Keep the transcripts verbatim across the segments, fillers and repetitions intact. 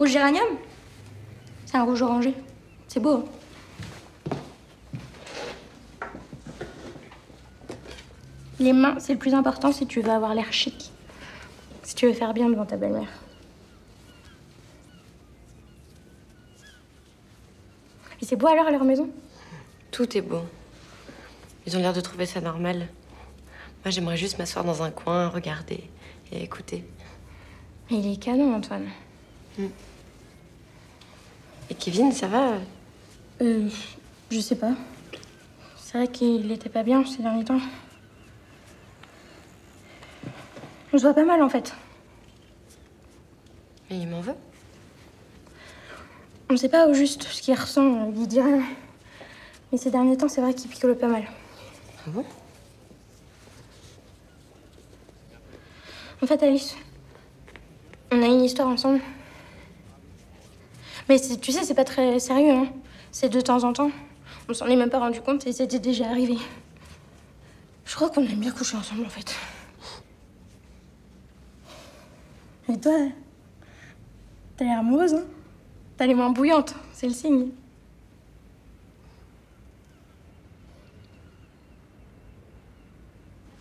Rouge géranium? C'est un rouge orangé. C'est beau, hein? Les mains, c'est le plus important si tu veux avoir l'air chic. Si tu veux faire bien devant ta belle-mère. Et c'est beau alors à leur maison? Tout est beau. Ils ont l'air de trouver ça normal. Moi, j'aimerais juste m'asseoir dans un coin, regarder et écouter. Mais il est canon, Antoine. Mm. Et Kevin, ça va? Euh, je sais pas. C'est vrai qu'il était pas bien ces derniers temps. On se voit pas mal, en fait. Mais il m'en veut? On sait pas au juste ce qu'il ressent, il dit rien. Mais ces derniers temps, c'est vrai qu'il picole pas mal. Ah bon? En fait, Alice, on a une histoire ensemble. Mais tu sais, c'est pas très sérieux, hein. C'est de temps en temps. On s'en est même pas rendu compte et c'était déjà arrivé. Je crois qu'on aime bien coucher ensemble, en fait. Mais toi, t'as l'air amoureuse, hein? T'as les mains bouillantes, c'est le signe.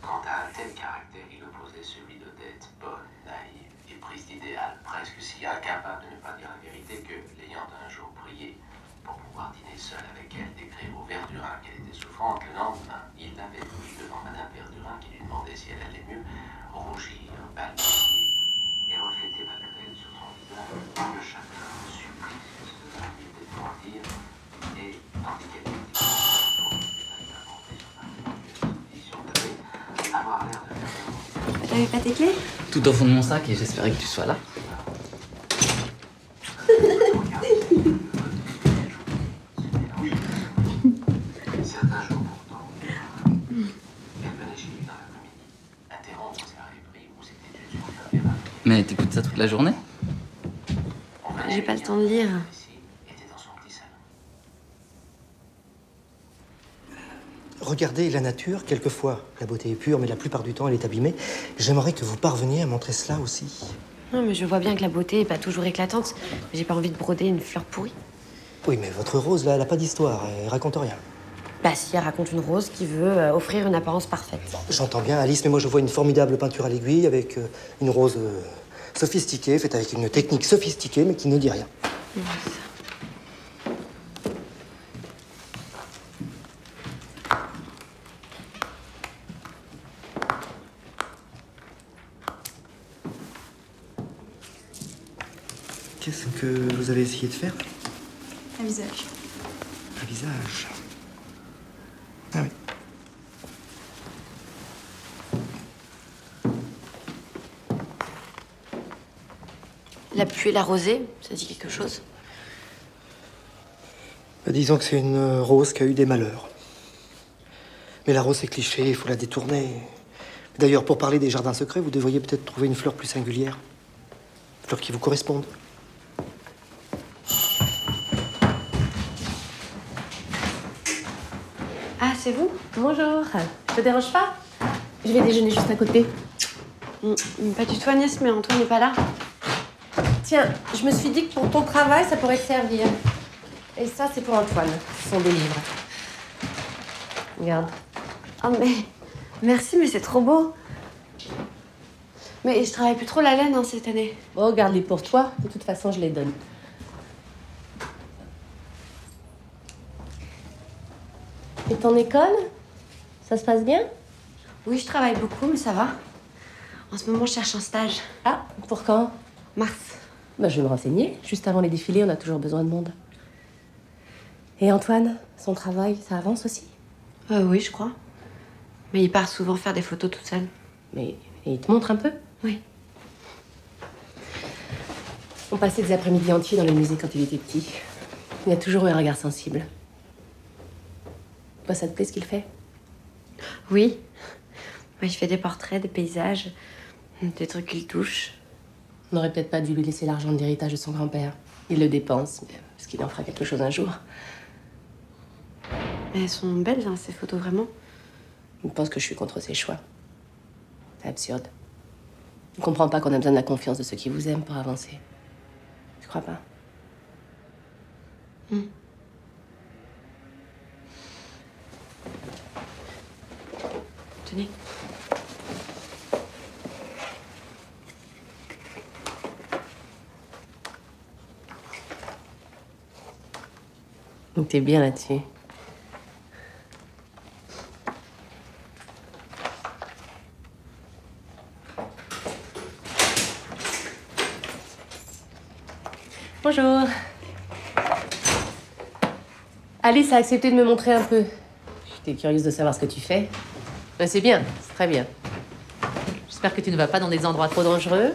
Quand à un tel caractère, il opposait celui de tête bonne, naïve et prise d'idéal, presque si incapable de ne pas dire la vérité que, l'ayant un jour prié pour pouvoir dîner seul avec elle, d'écrire au Verdurin qu'elle était souffrante, le lendemain, il l'avait pris devant Madame Verdurin qui lui demandait si elle allait mieux, rougir, balbutier et refléter malgré elle sur son visage le chagrin, le supplice que cela lui était pour dire et indiquer. T'avais pas tes clés? Tout au fond de mon sac et j'espérais que tu sois là. Mais t'écoutes ça toute la journée? J'ai pas le temps de lire. Regardez la nature, quelquefois, la beauté est pure, mais la plupart du temps, elle est abîmée. J'aimerais que vous parveniez à montrer cela aussi. Non, mais je vois bien que la beauté n'est pas toujours éclatante. J'ai pas envie de broder une fleur pourrie. Oui, mais votre rose, là, elle n'a pas d'histoire, elle raconte rien. Bah si, elle raconte une rose qui veut euh, offrir une apparence parfaite. J'entends bien, Alice, mais moi, je vois une formidable peinture à l'aiguille avec euh, une rose euh, sophistiquée, faite avec une technique sophistiquée, mais qui ne dit rien. Mmh. Qu'est-ce que vous avez essayé de faire? Un visage. Un visage. Ah oui. La pluie et la rosée, ça dit quelque chose? Bah, disons que c'est une rose qui a eu des malheurs. Mais la rose, c'est cliché, il faut la détourner. D'ailleurs, pour parler des jardins secrets, vous devriez peut-être trouver une fleur plus singulière. Une fleur qui vous corresponde. C'est vous? Bonjour. Ça te dérange pas? Je vais déjeuner juste à côté. Mmh, pas du tout, Agnès, mais Antoine n'est pas là. Tiens, je me suis dit que pour ton travail, ça pourrait te servir. Et ça, c'est pour Antoine. Ce sont des livres. Regarde. Oh, mais... Merci, mais c'est trop beau. Mais je travaille plus trop la laine, hein, cette année. Oh, garde-les pour toi. De toute façon, je les donne. Et ton école? Ça se passe bien? Oui, je travaille beaucoup, mais ça va. En ce moment, je cherche un stage. Ah, pour quand? Mars. Ben, je vais me renseigner. Juste avant les défilés, on a toujours besoin de monde. Et Antoine, son travail, ça avance aussi? euh, Oui, je crois. Mais il part souvent faire des photos toute seule. Mais et il te montre un peu? Oui. On passait des après-midi entiers dans le musée quand il était petit. Il a toujours eu un regard sensible. Ça te plaît ce qu'il fait? Oui. Moi, je fais des portraits, des paysages, des trucs qu'il touche. On n'aurait peut-être pas dû lui laisser l'argent d'héritage de son grand-père. Il le dépense, parce qu'il en fera quelque chose un jour. Mais elles sont belles, hein, ces photos, vraiment. Il pense que je suis contre ses choix. C'est absurde. Il ne comprend pas qu'on a besoin de la confiance de ceux qui vous aiment pour avancer. Tu crois pas? Hum. Tenez. Donc t'es bien là-dessus. Bonjour. Alice a accepté de me montrer un peu. J'étais curieuse de savoir ce que tu fais. Ben, c'est bien, c'est très bien. J'espère que tu ne vas pas dans des endroits trop dangereux.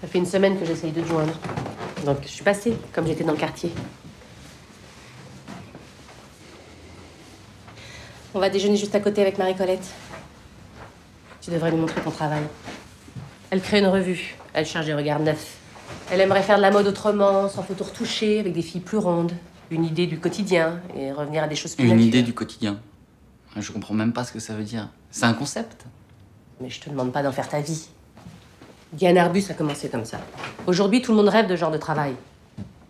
Ça fait une semaine que j'essaye de te joindre. Donc je suis passée, comme j'étais dans le quartier. On va déjeuner juste à côté avec Marie-Colette. Tu devrais lui montrer ton travail. Elle crée une revue, elle cherche des regards neufs. Elle aimerait faire de la mode autrement, sans photos retouchées, avec des filles plus rondes. Une idée du quotidien et revenir à des choses plus naturelles. Une idée du quotidien. Je comprends même pas ce que ça veut dire. C'est un concept. Mais je te demande pas d'en faire ta vie. Diane Arbus a commencé comme ça. Aujourd'hui, tout le monde rêve de ce genre de travail.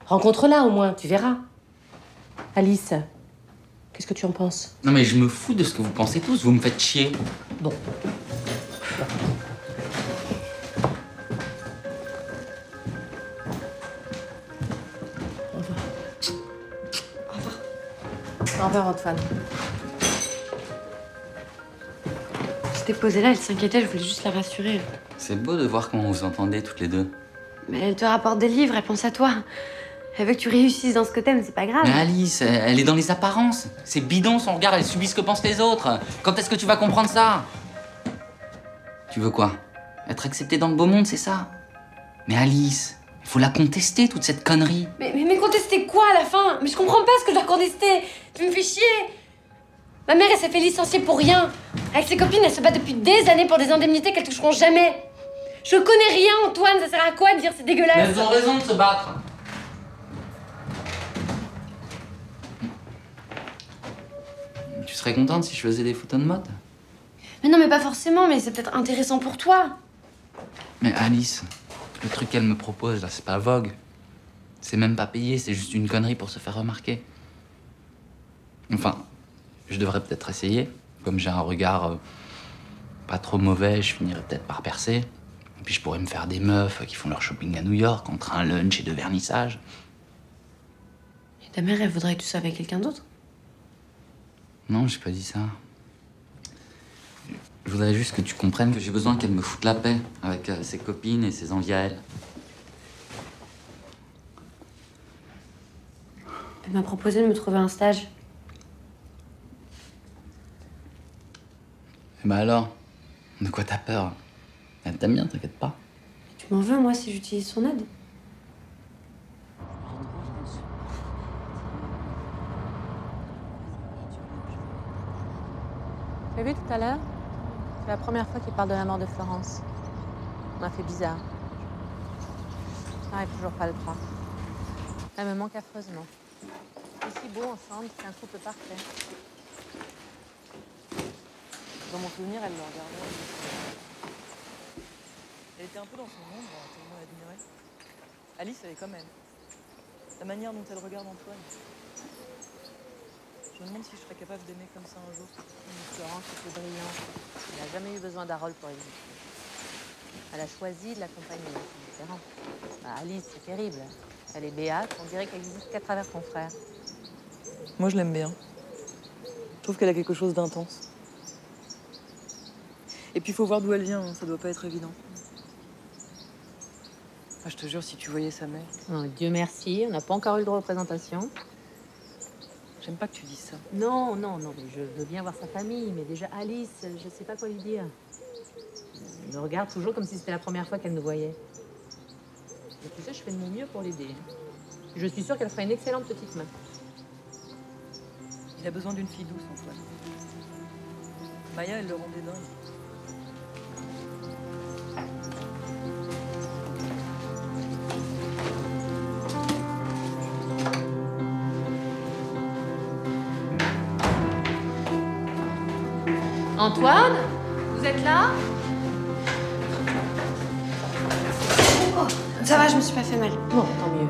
Rencontre-la au moins, tu verras. Alice, qu'est-ce que tu en penses? Non mais je me fous de ce que vous pensez tous, vous me faites chier. Bon. Au revoir, Antoine. C'était posée là, elle s'inquiétait, je voulais juste la rassurer. C'est beau de voir comment vous entendez toutes les deux. Mais elle te rapporte des livres, elle pense à toi. Elle veut que tu réussisses dans ce que t'aimes, c'est pas grave. Mais Alice, elle est dans les apparences. C'est bidon son regard, elle subit ce que pensent les autres. Quand est-ce que tu vas comprendre ça? Tu veux quoi? Être acceptée dans le beau monde, c'est ça? Mais Alice, il faut la contester, toute cette connerie. Mais, mais, mais contester quoi à la fin? Mais je comprends pas ce que je dois contester. Tu me fais chier. Ma mère, elle s'est fait licencier pour rien. Avec ses copines, elle se bat depuis des années pour des indemnités qu'elles toucheront jamais. Je connais rien, Antoine. Ça sert à quoi de dire c'est dégueulasse? Mais elles ont raison de se battre. Tu serais contente si je faisais des photos de mode? Mais non, mais pas forcément. Mais c'est peut-être intéressant pour toi. Mais Alice... Le truc qu'elle me propose, là, c'est pas Vogue. C'est même pas payé, c'est juste une connerie pour se faire remarquer. Enfin, je devrais peut-être essayer. Comme j'ai un regard euh, pas trop mauvais, je finirais peut-être par percer. Et puis je pourrais me faire des meufs qui font leur shopping à New York entre un lunch et deux vernissages. Et ta mère, elle voudrait que tu sois avec quelqu'un d'autre? Non, j'ai pas dit ça. Je voudrais juste que tu comprennes que j'ai besoin qu'elle me foute la paix avec euh, ses copines et ses envies à elle. Elle m'a proposé de me trouver un stage. Et bah alors? De quoi t'as peur? Elle t'aime bien, t'inquiète pas. Tu m'en veux, moi, si j'utilise son aide? T'as vu tout à l'heure? C'est la première fois qu'il parle de la mort de Florence. On a fait bizarre. J'arrive toujours pas à le croire. Elle me manque affreusement. Aussi beau ensemble, c'est un couple parfait. Dans mon souvenir, elle me regardait. Elle était un peu dans son monde, tout le monde l'admirait. Alice, elle est comme elle. La manière dont elle regarde Antoine. Je me demande si je serais capable d'aimer comme ça un jour. Florence était brillante. Elle n'a jamais eu besoin d'Harold pour exister. Elle a choisi de l'accompagner. C'est différent. Bah, Alice, c'est terrible. Elle est béate. On dirait qu'elle n'existe qu'à travers son frère. Moi, je l'aime bien. Je trouve qu'elle a quelque chose d'intense. Et puis, il faut voir d'où elle vient. Ça doit pas être évident. Ah, je te jure, si tu voyais sa mère... Oh, Dieu merci. On n'a pas encore eu le droit aux présentations. J'aime pas que tu dises ça. Non, non, non, mais je veux bien voir sa famille, mais déjà Alice, je sais pas quoi lui dire. Elle me regarde toujours comme si c'était la première fois qu'elle nous voyait. Et tu sais, je fais de mon mieux pour l'aider. Je suis sûre qu'elle ferait une excellente petite main. Il a besoin d'une fille douce, Antoine. Maya, elle le rendait dingue. Antoine, vous êtes là? je me suis pas fait mal. Bon, tant mieux.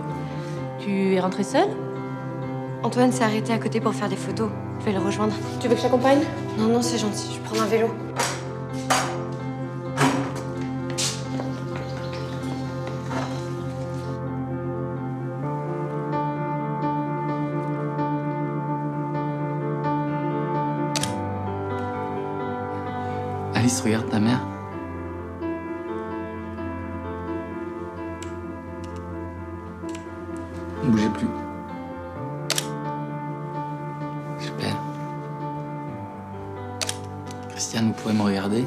Tu es rentrée seule? Antoine s'est arrêté à côté pour faire des photos. Je vais le rejoindre. Tu veux que je t'accompagne? Non, non, c'est gentil. Je prends un vélo. Alice, regarde ta mère. Ne bougez plus. Super. Christiane, vous pouvez me regarder?